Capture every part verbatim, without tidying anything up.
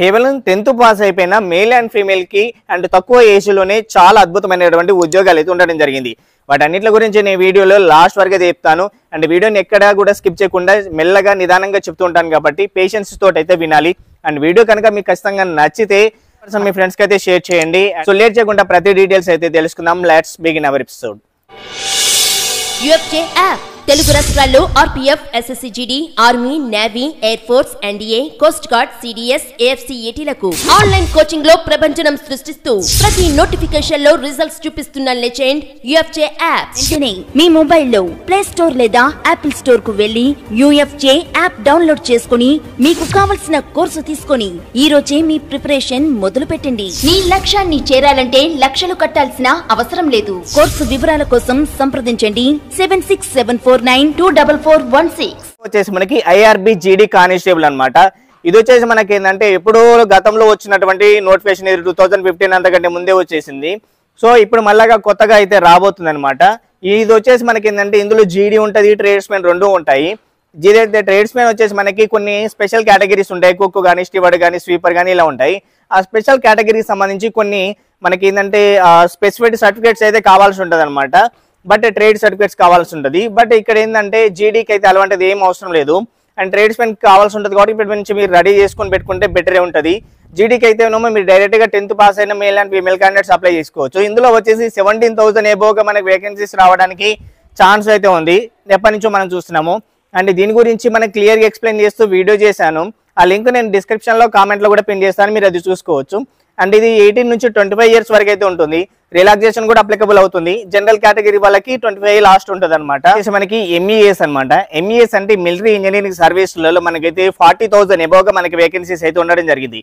కేవలం tenth pass అయిపోయిన male and female కి అండ్ తక్కువ ఏజ్ లోనే చాలా అద్భుతమైనటువంటి ఉద్యోగాలు అయితే ఉండడం జరిగింది. వాటన్నిటి గురించి నేను వీడియోలో లాస్ట్ వరకు చెప్తాను అండ్ వీడియోని ఎక్కడా కూడా స్కిప్ చేయకుండా మెల్లగా నిదానంగా చెప్తూ ఉంటాను కాబట్టి పేషెన్స్ తోటి అయితే వినాలి. అండ్ వీడియో కనుక మీకు ఖచ్చితంగా నచ్చితే మీ ఫ్రెండ్స్ కి అయితే షేర్ చేయండి. సో లేట్ చేయకుండా ప్రతి డీటెయిల్స్ అయితే తెలుసుకుందాం. Let's begin our episode. Telugu రాష్ట్రాల్లో RPF, SSC, GD, army, navy, air force, NDA, coast guard, CDS, AFC ఏటీలకు ఆన్లైన్ కోచింగ్ లో ప్రపంచం సృష్టిస్తూ ప్రతి నోటిఫికేషన్ లో రిజల్ట్స్ చూపిస్తున్న లెజెండ్ యూఎఫ్జే యాప్. వెంటనే మీ మొబైల్లో ప్లే స్టోర్ లేదా యాపిల్ స్టోర్ కు వెళ్లి యూఎఫ్జే యాప్ డౌన్లోడ్ చేసుకుని మీకు కావలసిన కోర్సు తీసుకుని ఈ రోజే మీ ప్రిపరేషన్ మొదలు పెట్టండి. మీ లక్ష్యాన్ని చేరాలంటే లక్షలు కట్టాల్సిన అవసరం లేదు. కోర్సు వివరాల కోసం సంప్రదించండి seven six seven four nine two double four one six. వచ్చేసి మనకి ఐఆర్బీ జీడీ కానిస్టేబుల్ అన్నమాట. ఇది వచ్చేసి మనకి ఏంటంటే ఎప్పుడో గతంలో వచ్చినటువంటి నోటిఫికేషన్ ఇది టూ థౌజండ్ ఫిఫ్టీన్ అంతకంటే ముందే వచ్చేసింది. సో ఇప్పుడు మళ్ళాగా కొత్తగా అయితే రాబోతుంది అనమాట. ఇది వచ్చేసి మనకి ఏంటంటే ఇందులో జీడీ ఉంటుంది, ట్రేడ్స్మెన్ రెండు ఉంటాయి. జీడీ అయితే ట్రేడ్స్మెన్ వచ్చేసి మనకి కొన్ని స్పెషల్ కేటగిరీస్ ఉంటాయి. కుక్ కానీ, స్టీవర్డ్ కానీ, స్వీపర్ కానీ ఇలా ఉంటాయి. ఆ స్పెషల్ కేటగిరీకి సంబంధించి కొన్ని మనకి ఏంటంటే స్పెసిఫైడ్ సర్టిఫికేట్స్ అయితే కావాల్సి ఉంటుంది అనమాట. బట్ ట్రేడ్ సర్టిఫికేట్స్ కావాల్సి ఉంటుంది. బట్ ఇక్కడ ఏంటంటే జీడీకి అయితే అలాంటిది ఏం అవసరం లేదు అండ్ ట్రేడ్స్మెన్కి కావాల్సి ఉంటుంది కాబట్టి ఇప్పటి నుంచి మీరు రెడీ చేసుకుని పెట్టుకుంటే బెటరే ఉంటుంది. జీడీకి అయితే ఏమో మీరు డైరెక్ట్గా టెన్త్ పాస్ అయిన male and female candidates apply చేసుకోవచ్చు. ఇందులో వచ్చేసి సెవెంటీన్ థౌసండ్ ఏబోగా మనకి వేకెన్సీస్ రావడానికి ఛాన్స్ అయితే ఉంది, ఎప్పటి నుంచో మనం చూస్తున్నాము. అండ్ దీని గురించి మనం క్లియర్గా ఎక్స్ప్లెయిన్ చేస్తూ వీడియో చేశాను. ఆ లింక్ నేను డిస్క్రిప్షన్లో కామెంట్లో కూడా పిన్ చేస్తాను, మీరు అది చూసుకోవచ్చు. అండ్ ఇది ఎయిటీన్ నుంచి ట్వంటీ ఫైవ్ ఇయర్స్ వరకు అయితే ఉంటుంది. రిలాక్సేషన్ కూడా అప్లికబుల్ అవుతుంది. జనరల్ కేటగిరీ వాళ్ళకి ట్వంటీ ఫైవ్ లాస్ట్ ఉంటుంది అనమాట. మనకి ఎంఈఎస్ అనమాట. ఎంఈఎస్ అంటే మిలిటరీ ఇంజనీరింగ్ సర్వీస్లలో మనకైతే ఫార్టీ థౌసండ్ ఎబోగా మనకి వేకెన్సీస్ అయితే ఉండడం జరిగింది.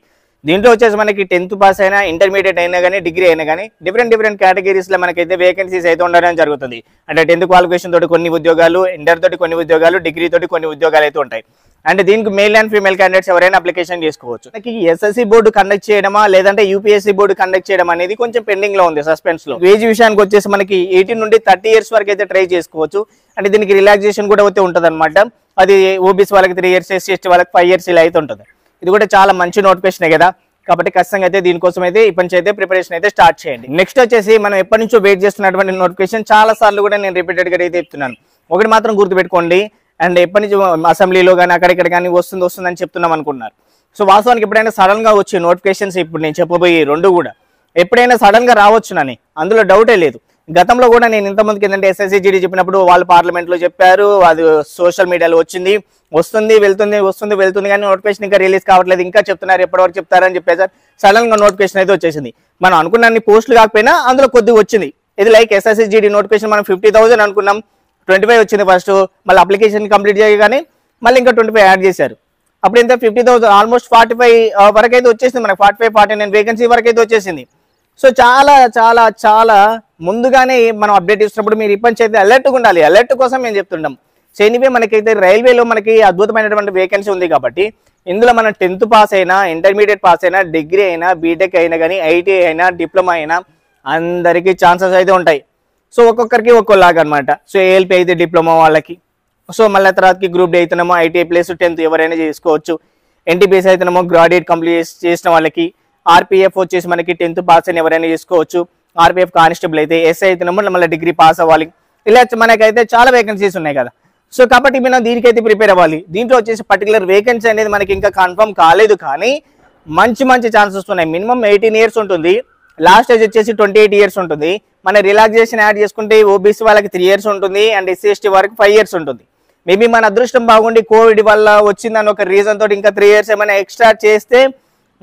దీంట్లో వచ్చేసి మనకి టెన్త్ పాస్ అయినా, ఇంటర్మీడియట్ అయినా కానీ, డిగ్రీ అయినా కానీ డిఫరెంట్ డిఫరెంట్ కేటగిరీస్లో మనకైతే వేకెన్సీస్ అయితే ఉండడం జరుగుతుంది. అంటే టెన్త్ క్వాలిఫికేషన్ తోటి కొన్ని ఉద్యోగాలు, ఇంటర్ తోటి కొన్ని ఉద్యోగాలు, డిగ్రీ తోటి కొన్ని ఉద్యోగాలు అయితే ఉంటాయి. అంటే దీనికి మేల్ అండ్ ఫీమేల్ క్యాండిడేట్స్ ఎవరైనా అప్లికేషన్ చేసుకోవచ్చు. మనకి ఎస్ఎస్సీ బోర్డు కండక్ట్ చేయడమా లేదంటే యూపీఎస్సీ బోర్డు కండక్ట్ చేయడం అనేది కొంచెం పెండింగ్ లో ఉంది, సస్పెన్స్ లో. ఏజ్ విషయానికి వచ్చేసి మనకి ఎయిటీన్ నుండి థర్టీ ఇయర్స్ వరకు అయితే ట్రై చేసుకోవచ్చు. అంటే దీనికి రిలాక్సేషన్ కూడా అయితే ఉంటుంది అనమాట. అది ఓబీసీ వాళ్ళకి త్రీ ఇయర్స్, ఎస్సీ ఎస్టీ వాళ్ళకి ఫైవ్ ఇయర్స్ ఇలా అయితే ఉంటుంది. ఇది కూడా చాలా మంచి నోటిఫికేషనే కదా, కాబట్టి ఖచ్చితంగా అయితే దీనికోసం అయితే ఇప్పటి నుంచి అయితే ప్రిపరేషన్ అయితే స్టార్ట్ చేయండి. నెక్స్ట్ వచ్చేసి మనం ఎప్పటి నుంచో వెయిట్ చేస్తున్నటువంటి నోటిఫికేషన్ చాలా సార్లు కూడా నేను రిపీటెడ్గా అయితే చెప్తున్నాను. ఒకటి మాత్రం గుర్తుపెట్టుకోండి, అండ్ ఎప్పటి నుంచి అసెంబ్లీలో కానీ అక్కడిక్కడ కానీ వస్తుంది వస్తుందని చెప్తున్నాం అనుకున్నారు. సో వాస్తవానికి ఎప్పుడైనా సడన్గా వచ్చే నోటిఫికేషన్స్ ఇప్పుడు నేను చెప్పబోయే రెండు కూడా ఎప్పుడైనా సడన్గా రావచ్చునని అందులో డౌటే లేదు. గతంలో కూడా నేను ఇంతమందికి ఏంటంటే ఎస్ఎస్సీ జీడీ చెప్పినప్పుడు వాళ్ళు పార్లమెంట్లో చెప్పారు, అది సోషల్ మీడియాలో వచ్చింది, వస్తుంది వెళ్తుంది వస్తుంది వెళ్తుంది కానీ నోటిఫికేషన్ ఇంకా రిలీజ్ కావట్లేదు, ఇంకా చెప్తున్నారు ఎప్పటివరకు చెప్తారని చెప్పేసి సడన్గా నోటిఫికేషన్ అయితే వచ్చేసింది. మనం అనుకున్న పోస్టులు కాకపోయినా అందులో కొద్దిగా వచ్చింది. ఇది లైక్ ఎస్ఎస్సీ జీడీ నోటిఫికేషన్ మనం ఫిఫ్టీ థౌసండ్ అనుకున్నాం, ట్వంటీ ఫైవ్ వచ్చింది ఫస్ట్, మళ్ళీ అప్లికేషన్ కంప్లీట్ చేయగానే మళ్ళీ ఇంకా ట్వంటీ ఫైవ్ యాడ్ చేశారు. అప్పుడు ఎంత fifty thousand almost forty five వరకు అయితే వచ్చేసింది మనకు, forty five forty nine vacancy వరకు అయితే వచ్చేసింది. సో చాలా చాలా చాలా ముందుగానే మనం అప్డేట్ ఇస్తున్నప్పుడు మీరు ఇప్పటి అయితే అలర్ట్గా ఉండాలి. అలర్ట్ కోసం మేము చెప్తుంటాం. సో ఎనీవే మనకైతే రైల్వేలో మనకి అద్భుతమైనటువంటి వేకెన్సీ ఉంది కాబట్టి ఇందులో మనం టెన్త్ పాస్ అయినా, ఇంటర్మీడియట్ పాస్ అయినా, డిగ్రీ అయినా, బీటెక్ అయినా కానీ, ఐటీఐ అయినా, డిప్లొమా అయినా అందరికీ ఛాన్సెస్ అయితే ఉంటాయి. సో ఒక్కొక్కరికి ఒక్కోలాగా అనమాట. సో ఏఎల్పీ అయితే డిప్లొమా వాళ్ళకి, సో మళ్ళీ తర్వాతకి గ్రూప్ డి అయితేనేమో ఐటీఐ ప్లేస్ టెన్త్ ఎవరైనా చేసుకోవచ్చు. ఎన్టీపీఎస్ అయితేనేమో గ్రాడ్యుయేట్ కంప్లీట్ చేసిన వాళ్ళకి, ఆర్పీఎఫ్ వచ్చేసి మనకి టెన్త్ పాస్ అయిన ఎవరైనా చేసుకోవచ్చు, ఆర్పీఎఫ్ కానిస్టేబుల్ అయితే, ఎస్ఐ అయితేనేమో మళ్ళీ డిగ్రీ పాస్ అవ్వాలి. ఇలా మనకైతే చాలా వేకెన్సీస్ ఉన్నాయి కదా. సో కాబట్టి మనం దీనికైతే ప్రిపేర్ అవ్వాలి. దీంట్లో వచ్చేసి పర్టికులర్ వేకెన్సీ అనేది మనకి ఇంకా కన్ఫర్మ్ కాలేదు కానీ మంచి మంచి ఛాన్సెస్ ఉన్నాయి. మినిమం ఎయిటీన్ ఇయర్స్ ఉంటుంది, లాస్ట్ ఏజ్ వచ్చేసి ట్వంటీ ఎయిట్ ఇయర్స్ ఉంటుంది. మన రిలాక్సేషన్ యాడ్ చేసుకుంటే ఓబీసీ వాళ్ళకి త్రీ ఇయర్స్ ఉంటుంది అండ్ ఎస్సీ ఎస్టీ వాళ్ళకి ఫైవ్ ఇయర్స్ ఉంటుంది. మేబీ మన అదృష్టం బాగుండి కోవిడ్ వల్ల వచ్చిందని ఒక రీజన్ తోటి ఇంకా త్రీ ఇయర్స్ ఏమైనా ఎక్స్ట్రా చేస్తే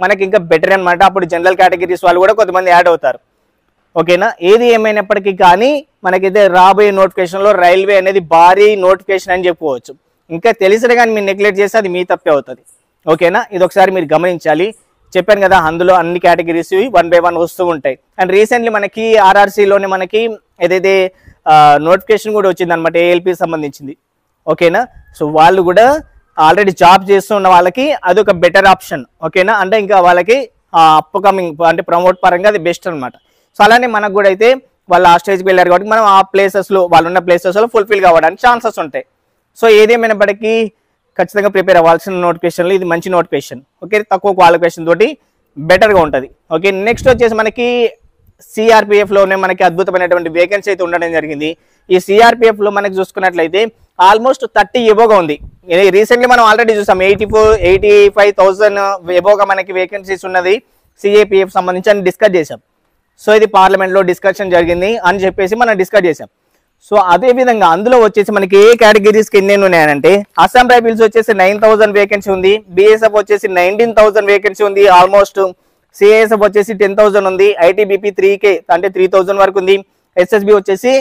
మనకి ఇంకా బెటర్ అనమాట. అప్పుడు జనరల్ కేటగిరీస్ వాళ్ళు కూడా కొంతమంది యాడ్ అవుతారు. ఓకేనా? ఏది ఏమైనప్పటికీ కానీ మనకైతే రాబోయే నోటిఫికేషన్లో రైల్వే అనేది భారీ నోటిఫికేషన్ అని చెప్పుకోవచ్చు. ఇంకా తెలిసిన కానీ మీరు నెగ్లెక్ట్ చేస్తే అది మీ తప్పే అవుతుంది. ఓకేనా? ఇది ఒకసారి మీరు గమనించాలి. చెప్పాను కదా, అందులో అన్ని కేటగిరీస్ వన్ బై వన్ వస్తూ ఉంటాయి. అండ్ రీసెంట్లీ మనకి ఆర్ఆర్సీలోనే మనకి ఏదైతే నోటిఫికేషన్ కూడా వచ్చింది అనమాట, ఏఎల్పీకి సంబంధించింది. ఓకేనా? సో వాళ్ళు కూడా ఆల్రెడీ జాబ్ చేస్తున్న వాళ్ళకి అదొక బెటర్ ఆప్షన్. ఓకేనా? అంటే ఇంకా వాళ్ళకి అప్కమింగ్ అంటే ప్రమోట్ పరంగా అది బెస్ట్ అనమాట. సో అలానే మనకు కూడా అయితే వాళ్ళు ఆ స్టేజ్కి వెళ్ళారు కాబట్టి మనం ఆ ప్లేసెస్లో, వాళ్ళు ఉన్న ప్లేసెస్లో ఫుల్ఫిల్ కావడానికి ఛాన్సెస్ ఉంటాయి. సో ఏదేమైనప్పటికీ ఖచ్చితంగా ప్రిపేర్ అవ్వాల్సిన నోటిఫికేషన్లు. ఇది మంచి నోటిఫికేషన్, ఓకే, తక్కువ క్వాలిఫికేషన్ తోటి బెటర్గా ఉంటుంది. ఓకే, నెక్స్ట్ వచ్చేసి మనకి సిఆర్పిఎఫ్లోనే మనకి అద్భుతమైనటువంటి వేకెన్సీ అయితే ఉండడం జరిగింది. ఈ సిఆర్పిఎఫ్లో మనకి చూసుకున్నట్లయితే ఆల్మోస్ట్ థర్టీ ఎబోగా ఉంది. రీసెంట్లీ మనం ఆల్రెడీ చూసాం eighty four eighty five thousand ఎబోగా మనకి వేకెన్సీస్ ఉన్నది సిఏపిఎఫ్ సంబంధించి అని డిస్కస్ చేసాం. సో ఇది పార్లమెంట్లో డిస్కషన్ జరిగింది అని చెప్పేసి మనం డిస్కస్ చేసాం. సో అదేవిధంగా అందులో వచ్చేసి మనకి ఏ కేటగిరీస్కి ఎన్ని ఉన్నాయంటే అస్సాం రైఫిల్స్ వచ్చేసి నైన్ థౌసండ్ వేకెన్సీ ఉంది, బిఎస్ఎఫ్ వచ్చేసి నైన్టీన్ థౌసండ్ వేకెన్సీ ఉంది ఆల్మోస్ట్, సిఏఎస్ఎఫ్ వచ్చేసి టెన్ థౌసండ్ ఉంది, ఐటీబీపీ త్రీ కే అంటే త్రీ థౌసండ్ వరకు ఉంది, ఎస్ఎస్బి వచ్చేసి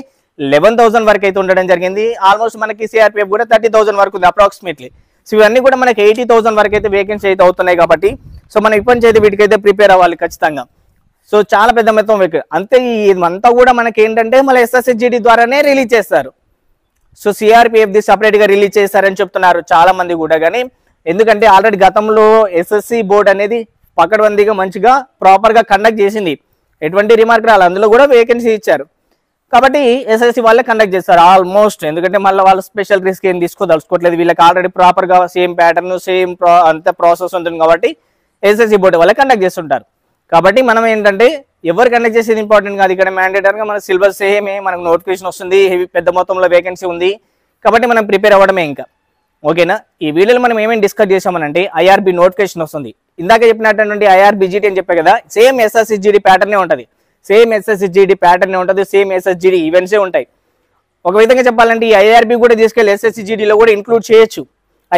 లెవెన్ థౌసండ్ వరకు అయితే ఉండడం జరిగింది, ఆల్మోస్ట్ మనకి సిఆర్పిఎఫ్ కూడా థర్టీ థౌసండ్ వరకు ఉంది అప్రాక్సిమేట్లీ. సో ఇవన్నీ కూడా మనకి ఎయిటీ థౌసండ్ వరకు అయితే వేకెన్సీ అయితే అవుతున్నాయి కాబట్టి సో మనం ఇప్పటి నుంచి అయితే వీటికైతే ప్రిపేర్ అవ్వాలి ఖచ్చితంగా. సో చాలా పెద్ద మొత్తం అంతే, ఇదంతా కూడా మనకి ఏంటంటే మళ్ళీ ఎస్ఎస్సి జీడీ ద్వారానే రిలీజ్ చేస్తారు. సో సిఆర్పిఎఫ్ది సపరేట్గా రిలీజ్ చేస్తారని చెప్తున్నారు చాలా మంది కూడా, కానీ ఎందుకంటే ఆల్రెడీ గతంలో ఎస్ఎస్సి బోర్డు అనేది పకడ్బందీగా మంచిగా ప్రాపర్గా కండక్ట్ చేసింది, ఎటువంటి రిమార్క్ రాలి, అందులో కూడా వేకెన్సీ ఇచ్చారు కాబట్టి ఎస్ఎస్సి వాళ్ళే కండక్ట్ చేస్తారు ఆల్మోస్ట్. ఎందుకంటే మళ్ళీ వాళ్ళు స్పెషల్ రిస్క్ ఏం తీసుకోదలుచుకోవట్లేదు, వీళ్ళకి ఆల్రెడీ ప్రాపర్గా సేమ్ ప్యాటర్న్ సేమ్ అంత ప్రాసెస్ ఉంటుంది కాబట్టి ఎస్ఎస్సి బోర్డు వాళ్ళే కండక్ట్ చేస్తుంటారు. కాబట్టి మనం ఏంటంటే ఎవరు కండక్ట్ చేసేది ఇంపార్టెంట్ కాదు, ఇక్కడ మ్యాండేటరీగా మన సిలబస్ సేమే, మనకు నోటిఫికేషన్ వస్తుంది, హెవీ పెద్ద మొత్తంలో వేకెన్సీ ఉంది కాబట్టి మనం ప్రిపేర్ అవ్వడమే ఇంకా, ఓకేనా. ఈ వీడియోలో మనం ఏమేమి డిస్కస్ చేసామనంటే ఐఆర్బీ నోటిఫికేషన్ వస్తుంది, ఇందాక చెప్పినటువంటి ఐఆర్బీ జీడీ అని చెప్పే కదా, సేమ్ ఎస్ఎస్సి జీడీ ప్యాటర్నే ఉంటుంది, సేమ్ ఎస్ఎస్సి జీడీ ప్యాటర్నే ఉంటుంది, సేమ్ ఎస్ఎస్జీడీ ఈవెంట్సే ఉంటాయి. ఒక విధంగా చెప్పాలంటే ఈ ఐఆర్బీ కూడా తీసుకెళ్ళి ఎస్ఎస్సి జీడీలో కూడా ఇంక్లూడ్ చేయొచ్చు.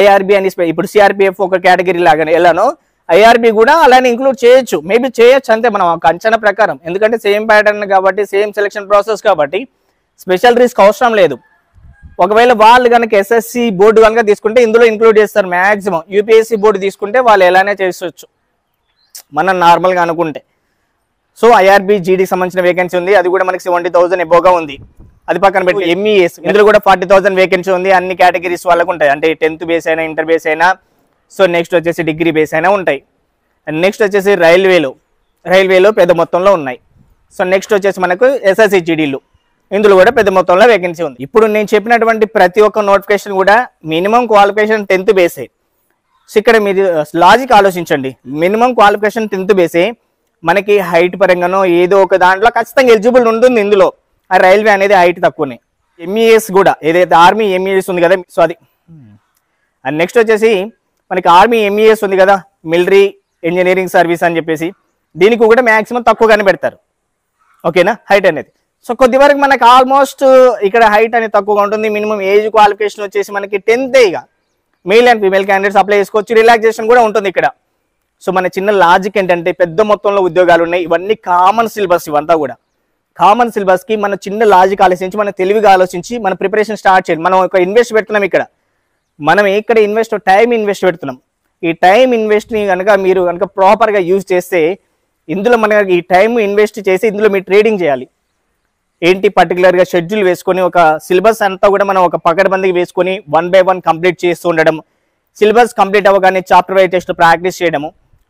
ఐఆర్బీ అని ఇప్పుడు సిఆర్పిఎఫ్ ఒక కేటగిరీ లాగానే ఎలానో ఐఆర్బీ కూడా అలానే ఇంక్లూడ్ చేయొచ్చు, మేబీ చేయొచ్చు అంతే మనం ఒక అంచన ప్రకారం, ఎందుకంటే సేమ్ ప్యాటర్న్ కాబట్టి సేమ్ సెలక్షన్ ప్రాసెస్ కాబట్టి స్పెషల్ రిస్క్ అవసరం లేదు. ఒకవేళ వాళ్ళు కనుక ఎస్ఎస్సి బోర్డు కనుక తీసుకుంటే ఇందులో ఇంక్లూడ్ చేస్తారు మ్యాక్సిమం, యూపీఎస్సీ బోర్డు తీసుకుంటే వాళ్ళు ఎలానే చేసుకోవచ్చు మనం నార్మల్గా అనుకుంటే. సో ఐఆర్బీ జీడీకి సంబంధించిన వేకెన్సీ ఉంది, అది కూడా మనకి సెవెంటీ థౌసండ్ ఎబోగా ఉంది. అది పక్కన పెట్టి ఎంఈఎస్, ఇందులో కూడా ఫార్టీ థౌసండ్ వేకెన్సీ ఉంది, అన్ని కేటగిరీస్ వాళ్ళకు ఉంటాయి, అంటే టెన్త్ బేస్ అయినా ఇంటర్ బేస్ అయినా, సో నెక్స్ట్ వచ్చేసి డిగ్రీ బేస్ అయినా ఉంటాయి. అండ్ నెక్స్ట్ వచ్చేసి రైల్వేలో రైల్వేలో పెద్ద మొత్తంలో ఉన్నాయి. సో నెక్స్ట్ వచ్చేసి మనకు ఎస్ఎస్సి జీడీలు, ఇందులో కూడా పెద్ద మొత్తంలో వేకెన్సీ ఉంది. ఇప్పుడు నేను చెప్పినటువంటి ప్రతి ఒక్క నోటిఫికేషన్ కూడా మినిమం క్వాలిఫికేషన్ టెన్త్ బేసే. సో ఇక్కడ మీరు లాజిక్ ఆలోచించండి, మినిమం క్వాలిఫికేషన్ టెన్త్ బేసే, మనకి హైట్ పరంగానో ఏదో ఒక దాంట్లో ఖచ్చితంగా ఎలిజిబుల్ ఉంటుంది ఇందులో, ఆ రైల్వే అనేది హైట్ తక్కువనే. ఎంఈఎస్ కూడా ఏదైతే ఆర్మీ ఎంఈఎస్ ఉంది కదా, సో అది. అండ్ నెక్స్ట్ వచ్చేసి మనకి ఆర్మీ ఎంఈఎస్ ఉంది కదా, మిలిటరీ ఇంజనీరింగ్ సర్వీస్ అని చెప్పేసి, దీనికి కూడా మ్యాక్సిమం తక్కువగానే పెడతారు, ఓకేనా హైట్ అనేది. సో కొద్ది వరకు మనకి ఆల్మోస్ట్ ఇక్కడ హైట్ అనేది తక్కువగా ఉంటుంది. మినిమం ఏజ్ క్వాలిఫికేషన్ వచ్చేసి మనకి టెన్త్, ఇక male and female candidates apply చేసుకోవచ్చు, రిలాక్సేషన్ కూడా ఉంటుంది ఇక్కడ. సో మన చిన్న లాజిక్ ఏంటంటే పెద్ద మొత్తంలో ఉద్యోగాలు ఉన్నాయి, ఇవన్నీ కామన్ సిలబస్, ఇవంతా కూడా కామన్ సిలబస్కి మన చిన్న లాజిక్ ఆలోచించి మన తెలివిగా ఆలోచించి మన ప్రిపరేషన్ స్టార్ట్ చేయాలి. మనం ఒక ఇన్వెస్ట్ పెడుతున్నాం ఇక్కడ, మనం ఇక్కడ ఇన్వెస్ట్ టైం ఇన్వెస్ట్ పెడుతున్నాం, ఈ టైం ఇన్వెస్ట్ని కనుక మీరు కనుక ప్రాపర్గా యూజ్ చేస్తే ఇందులో మనకి ఈ టైం ఇన్వెస్ట్ చేసి ఇందులో మీరు ట్రేడింగ్ చేయాలి. ఏంటి పర్టికులర్గా షెడ్యూల్ వేసుకొని ఒక సిలబస్ అంతా కూడా మనం ఒక పకడ్బందీకి వేసుకొని వన్ బై వన్ కంప్లీట్ చేస్తూ ఉండడం, సిలబస్ కంప్లీట్ అవ్వగానే చాప్టర్ వైజ్ టెస్ట్ ప్రాక్టీస్ చేయడము,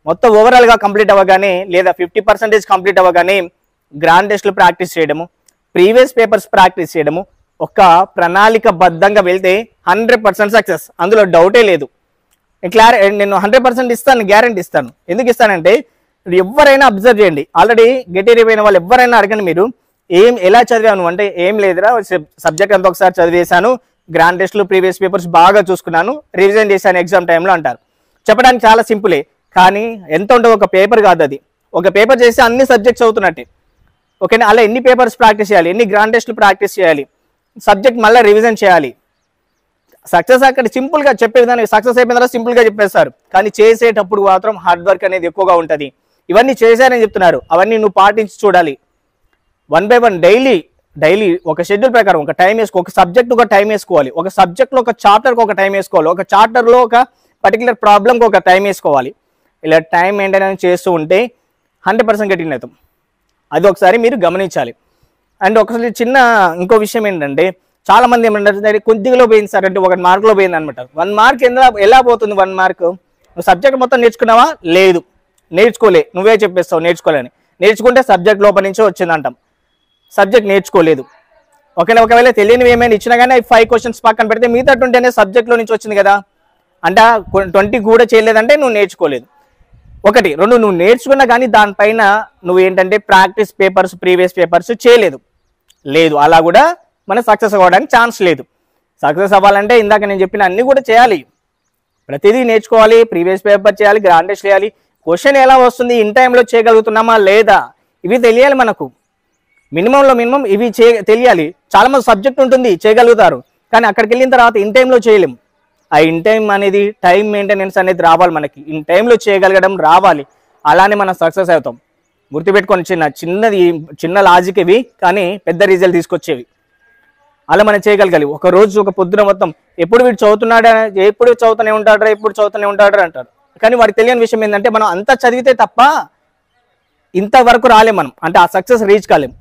మొత్తం ఓవరాల్గా కంప్లీట్ అవ్వగానే లేదా ఫిఫ్టీ పర్సెంటేజ్ కంప్లీట్ అవ్వగానే గ్రాండ్ టెస్ట్లు ప్రాక్టీస్ చేయడము, ప్రీవియస్ పేపర్స్ ప్రాక్టీస్ చేయడము, ఒక ప్రణాళికబద్ధంగా వెళ్తే హండ్రెడ్ పర్సెంట్ సక్సెస్, అందులో డౌటే లేదు. క్లారి నేను హండ్రెడ్ పర్సెంట్ ఇస్తాను, గ్యారంటీ ఇస్తాను. ఎందుకు ఇస్తానంటే ఎవరైనా అబ్జర్వ్ చేయండి, ఆల్రెడీ గెటీరిపోయిన వాళ్ళు ఎవరైనా అడగండి మీరు ఏం ఎలా చదివాను అంటే ఏం లేదురా సబ్జెక్ట్ అంతా ఒకసారి చదివేశాను, గ్రాండ్ టెస్ట్లు ప్రీవియస్ పేపర్స్ బాగా చూసుకున్నాను, రివిజన్ చేశాను ఎగ్జామ్ టైంలో అంటారు. చెప్పడానికి చాలా సింపులే కానీ ఎంత ఉండదు, ఒక పేపర్ కాదు అది, ఒక పేపర్ చేస్తే అన్ని సబ్జెక్ట్స్ అవుతున్నట్టే, ఓకేనా. అలా ఎన్ని పేపర్స్ ప్రాక్టీస్ చేయాలి, ఎన్ని గ్రాండ్ టెస్ట్లు ప్రాక్టీస్ చేయాలి, సబ్జెక్ట్ మళ్ళీ రివిజన్ చేయాలి. సక్సెస్ అక్కడ సింపుల్గా చెప్పే విధానం, సక్సెస్ అయిపోయిన తర్వాత సింపుల్గా చెప్పేస్తారు, కానీ చేసేటప్పుడు మాత్రం హార్డ్ వర్క్ అనేది ఎక్కువగా ఉంటుంది. ఇవన్నీ చేశారని చెప్తున్నారు, అవన్నీ నువ్వు పాటించి చూడాలి one by one, daily daily ఒక షెడ్యూల్ ప్రకారం ఒక టైం వేసుకో, ఒక సబ్జెక్ట్ ఒక టైం వేసుకోవాలి, ఒక సబ్జెక్ట్లో ఒక చాప్టర్కి ఒక టైం వేసుకోవాలి, ఒక చాప్టర్లో ఒక పర్టికులర్ ప్రాబ్లంకి ఒక టైం వేసుకోవాలి. ఇలా టైం మెయింటైన్ చేస్తూ ఉంటే హండ్రెడ్ పర్సెంట్ గెటిన్ అవుతాం, అది ఒకసారి మీరు గమనించాలి. అండ్ ఒకసారి చిన్న ఇంకో విషయం ఏంటంటే చాలామంది ఏమంటారు కొద్దిగా పోయింది సార్ అంటే ఒక మార్కులో పోయింది అనమాట. వన్ మార్క్ ఎలా ఎలా పోతుంది, వన్ మార్క్ నువ్వు సబ్జెక్ట్ మొత్తం నేర్చుకున్నావా, లేదు నేర్చుకోలే, నువ్వే చెప్పేస్తావు నేర్చుకోలేని, నేర్చుకుంటే సబ్జెక్ట్ లోపల నుంచే వచ్చిందంటాం, సబ్జెక్ట్ నేర్చుకోలేదు, ఒకవేళ ఒకవేళ తెలియనివి ఏమైనా ఇచ్చినా కానీ ఫైవ్ క్వశ్చన్స్ పక్కన పెడితే మిగతా ట్వంటీ అనేది సబ్జెక్ట్లో నుంచి వచ్చింది కదా, అంటే ట్వంటీ కూడా చేయలేదంటే నువ్వు నేర్చుకోలేదు. ఒకటి రెండు నువ్వు నేర్చుకున్నా కానీ దానిపైన నువ్వు ఏంటంటే ప్రాక్టీస్ పేపర్స్ ప్రీవియస్ పేపర్స్ చేయలేదు లేదు అలా కూడా మనం సక్సెస్ అవ్వడానికి ఛాన్స్ లేదు. సక్సెస్ అవ్వాలంటే ఇందాక నేను చెప్పిన అన్నీ కూడా చేయాలి, ప్రతిదీ నేర్చుకోవాలి, ప్రీవియస్ పేపర్ చేయాలి, గ్రాండ్ టెస్ట్ చేయాలి, క్వశ్చన్ ఎలా వస్తుంది ఇన్ టైంలో చేయగలుగుతున్నామా లేదా ఇవి తెలియాలి మనకు. మినిమంలో మినిమం ఇవి చే తెలియాలి. చాలామంది సబ్జెక్ట్ ఉంటుంది చేయగలుగుతారు కానీ అక్కడికి వెళ్ళిన తర్వాత ఇన్ టైంలో చేయలేము. ఆ ఇన్ టైం అనేది టైం మెయింటెనెన్స్ అనేది రావాలి మనకి, ఇన్ టైంలో చేయగలగడం రావాలి, అలానే మనం సక్సెస్ అవుతాం. గుర్తుపెట్టుకొని చిన్న చిన్నది చిన్న లాజిక్ ఇవి కానీ పెద్ద రిజల్ట్ తీసుకొచ్చేవి. అలా మనం చేయగలగాలి. ఒక రోజు ఒక పొద్దున మొత్తం ఎప్పుడు వీడు చదువుతున్నాడా ఎప్పుడు చదువుతూనే ఉంటాడరా ఎప్పుడు చదువుతూనే ఉంటాడరా అంటారు కానీ వాడికి తెలియని విషయం ఏంటంటే మనం అంతా చదివితే తప్ప ఇంతవరకు రాలేం మనం, అంటే ఆ సక్సెస్ రీచ్ కాలేం.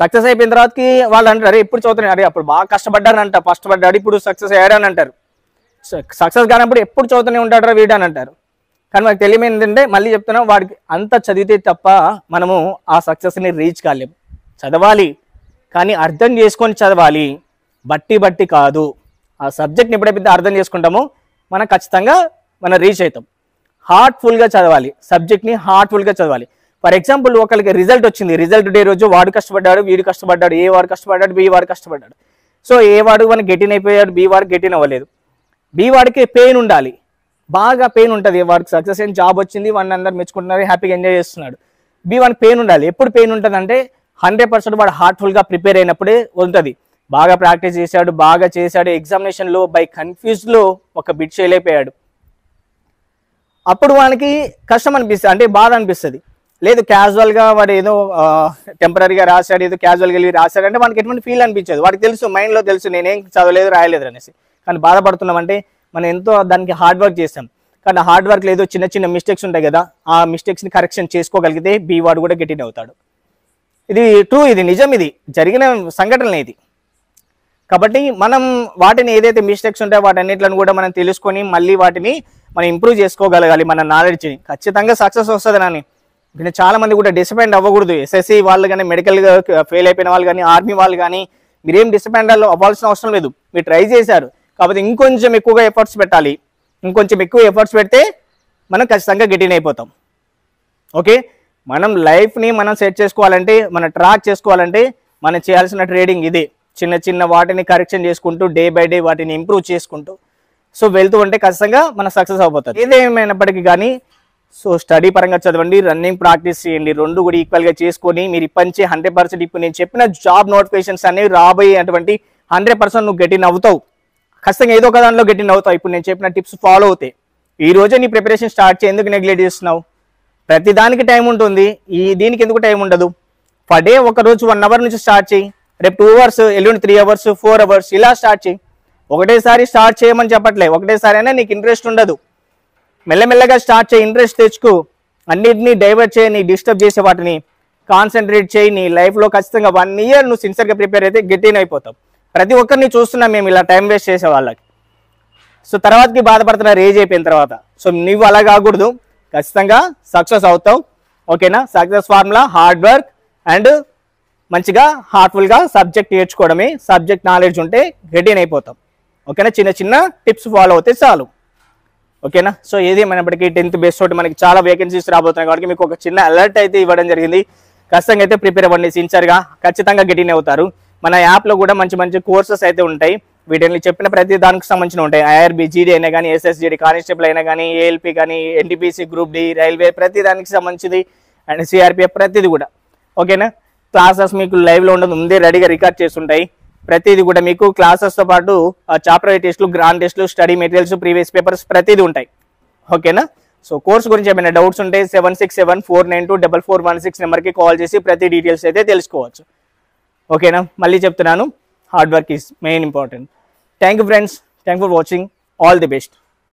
సక్సెస్ అయిపోయిన తర్వాతకి వాళ్ళు అంటారు అరే ఇప్పుడు చదువుతున్నాడు అరే అప్పుడు బాగా కష్టపడ్డానంట ఫస్ట్ పడ్డాడు ఇప్పుడు సక్సెస్ అయ్యాడని అంటారు, సక్సెస్ కానప్పుడు ఎప్పుడు చదువుతూనే ఉంటాడరా వీడు అని అంటారు. కానీ వాడికి తెలియదు ఏంటంటే మళ్ళీ చెప్తున్నాం వాడికి అంతా చదివితే తప్ప మనము ఆ సక్సెస్ని రీచ్ కాలేం. చదవాలి కానీ అర్థం చేసుకొని చదవాలి, బట్టి బట్టి కాదు. ఆ సబ్జెక్ట్ని ఎప్పుడైతే అర్థం చేసుకుంటామో మనం ఖచ్చితంగా మనం రీచ్ అవుతాం. హార్ట్ఫుల్గా చదవాలి, సబ్జెక్ట్ని హార్ట్ఫుల్గా చదవాలి. ఫర్ ఎగ్జాంపుల్ ఒకరికి రిజల్ట్ వచ్చింది, రిజల్ట్ డే రోజు వాడు కష్టపడ్డాడు వీడు కష్టపడ్డాడు, ఏ వాడు కష్టపడ్డాడు బి వాడు కష్టపడ్డాడు. సో ఏ వాడు మనకి గెటిన్ అయిపోయాడు బి వాడు గెటిన్ అవ్వలేదు. బి వాడికి పెయిన్ ఉండాలి, బాగా పెయిన్ ఉంటుంది, వాడికి సక్సెస్ అయిన జాబ్ వచ్చింది వాడిని అందరు మెచ్చుకుంటున్నారు హ్యాపీగా ఎంజాయ్ చేస్తున్నాడు. బి వాడికి పెయిన్ ఉండాలి. ఎప్పుడు పెయిన్ ఉంటుంది అంటే హండ్రెడ్ పర్సెంట్ వాడు హార్ట్ఫుల్గా ప్రిపేర్ అయినప్పుడే ఉంటుంది. బాగా ప్రాక్టీస్ చేశాడు బాగా చేశాడు ఎగ్జామినేషన్లో బై కన్ఫ్యూజ్లో ఒక బిట్ చేయలేకపోయాడు అప్పుడు వానికి కష్టం అనిపిస్తుంది, అంటే బాధ అనిపిస్తుంది. లేదు క్యాజువల్గా వాడు ఏదో టెంపరీగా రాశాడు ఏదో క్యాజువల్గా వెళ్ళి రాశాడు అంటే వానికి ఎటువంటి ఫీల్ అనిపించదు. వాడికి తెలుసు మైండ్లో తెలుసు నేనేం చదవలేదు రాయలేదు అనేసి. కానీ బాధపడుతున్నామంటే మనం ఎంతో దానికి హార్డ్ వర్క్ చేస్తాం కానీ హార్డ్ వర్క్ ఏదో చిన్న చిన్న మిస్టేక్స్ ఉంటాయి కదా ఆ మిస్టేక్స్ని కరెక్షన్ చేసుకోగలిగితే బీ వాడు కూడా గెట్ ఇన్ అవుతాడు. ఇది ట్రూ, ఇది నిజం, ఇది జరిగిన సంఘటన ఇది. కాబట్టి మనం వాటిని ఏదైతే మిస్టేక్స్ ఉంటాయో వాటన్నిటిని కూడా మనం తెలుసుకొని మళ్ళీ వాటిని మనం ఇంప్రూవ్ చేసుకోగలగాలి మన నాలెడ్జ్ని, ఖచ్చితంగా సక్సెస్ వస్తుంది. నాని ఇక్కడ చాలామంది కూడా డిసప్పాయింట్ అవ్వకూడదు. ఎస్ఎస్సి వాళ్ళు కానీ మెడికల్గా ఫెయిల్ అయిపోయిన వాళ్ళు కానీ ఆర్మీ వాళ్ళు కానీ మీరేం డిసప్పాయింట్ అవ్వాల్సిన అవసరం లేదు, మీరు ట్రై చేశారు కాబట్టి ఇంకొంచెం ఎక్కువగా ఎఫర్ట్స్ పెట్టాలి. ఇంకొంచెం ఎక్కువ ఎఫర్ట్స్ పెడితే మనం ఖచ్చితంగా గెట్ ఇన్ అయిపోతాం. ఓకే, మనం లైఫ్ని మనం సెట్ చేసుకోవాలంటే మనం ట్రాక్ చేసుకోవాలంటే మనం చేయాల్సిన ట్రేడింగ్ ఇదే, చిన్న చిన్న వాటిని కరెక్షన్ చేసుకుంటూ డే బై డే వాటిని ఇంప్రూవ్ చేసుకుంటూ సో వెళ్తూ ఉంటే ఖచ్చితంగా మనం సక్సెస్ అయిపోతాం. ఏదేమైనప్పటికీ కానీ సో స్టడీ పరంగా చదవండి, రన్నింగ్ ప్రాక్టీస్ చేయండి, రెండు కూడా ఈక్వల్గా చేసుకొని మీరు ఇప్పటి హండ్రెడ్ పర్సెంట్ ఇప్పుడు నేను చెప్పిన జాబ్ నోటిఫికేషన్స్ అనేవి రాబోయే అటువంటి హండ్రెడ్ పర్సెంట్ నువ్వు గెట్ ఇన్ అవుతావు, ఖచ్చితంగా ఏదో ఒక దాంట్లో గెట్ ఇన్ అవుతావు. ఇప్పుడు నేను చెప్పిన టిప్స్ ఫాలో అవుతాయి. ఈ రోజే నీ ప్రిపరేషన్ స్టార్ట్ చేయి, ఎందుకు నెగ్లెక్ట్ చేస్తున్నావు? ప్రతి దానికి టైం ఉంటుంది, ఈ దీనికి ఎందుకు టైం ఉండదు? పర్ డే ఒకరోజు వన్ అవర్ నుంచి స్టార్ట్ చేయి, రేపు టూ అవర్స్ ఎల్లుండి త్రీ అవర్స్ ఫోర్ అవర్స్ ఇలా స్టార్ట్ చేయి. ఒకటేసారి స్టార్ట్ చేయమని చెప్పట్లే, ఒకటేసారి అయినా నీకు ఇంట్రెస్ట్ ఉండదు, మెల్లమెల్లగా స్టార్ట్ చేయి, ఇంట్రెస్ట్ తెచ్చుకో, అన్నిటినీ డైవర్ట్ చేయి, నీ డిస్టర్బ్ చేసే వాటిని కాన్సన్ట్రేట్ చేయి. నీ లైఫ్లో ఖచ్చితంగా వన్ ఇయర్ నువ్వు సిన్సియర్గా ప్రిపేర్ అయితే గెట్ ఇన్ అయిపోతావు. ప్రతి ఒక్కరిని చూస్తున్నాం మేము ఇలా టైం వేస్ట్ చేసే వాళ్ళకి, సో తర్వాతకి బాధపడుతున్నారు ఏజ్ అయిపోయిన తర్వాత. సో నువ్వు అలా కాకూడదు, ఖచ్చితంగా సక్సెస్ అవుతావు. ఓకేనా? Success formula hard work and మంచిగా హార్ట్ఫుల్గా సబ్జెక్ట్ నేర్చుకోవడమే. సబ్జెక్ట్ నాలెడ్జ్ ఉంటే గెట్ ఇన్ అయిపోతాం. ఓకేనా? చిన్న చిన్న టిప్స్ ఫాలో అవుతే చాలు. ఓకేనా? సో ఏదేమైనప్పటికీ టెన్త్ బేస్ తోటి మనకి చాలా వేకెన్సీస్ రాబోతున్నాయి కాబట్టి మీకు ఒక చిన్న అలర్ట్ అయితే ఇవ్వడం జరిగింది. ఖచ్చితంగా అయితే ప్రిపేర్ అవ్వండి సిన్సియర్గా, ఖచ్చితంగా గెట్ ఇన్ అవుతారు. మన యాప్లో కూడా మంచి మంచి కోర్సెస్ అయితే ఉంటాయి, వీటిని చెప్పిన ప్రతి దానికి సంబంధించిన ఉంటాయి. ఐఆర్బీ జీడీ అయినా కానీ, ఎస్ఎస్జీడీ కానిస్టేబుల్ అయినా కానీ, ఏఎల్పీ కానీ, ఎన్టీపీసీ గ్రూప్ డి, రైల్వే ప్రతి దానికి సంబంధించింది అండ్ సిఆర్పిఎఫ్ ప్రతిది కూడా. ఓకేనా? క్లాసెస్ మీకు లైవ్లో ఉండదు, ముందే రెడీగా రికార్డ్ చేస్తుంటాయి. ప్రతిది కూడా మీకు క్లాసెస్తో పాటు చాప్టర్ టెస్టులు, గ్రాండ్ టెస్టులు, స్టడీ మెటీరియల్స్, ప్రీవియస్ పేపర్స్ ప్రతిది ఉంటాయి. ఓకేనా? సో కోర్స్ గురించి ఏమైనా డౌట్స్ ఉంటే seven six seven four nine two double four one six నెంబర్కి కాల్ చేసి ప్రతి డీటెయిల్స్ అయితే తెలుసుకోవచ్చు. ఓకేనా? మళ్ళీ చెప్తున్నాను, hard work is main important. Thank you friends, thank you for watching, all the best.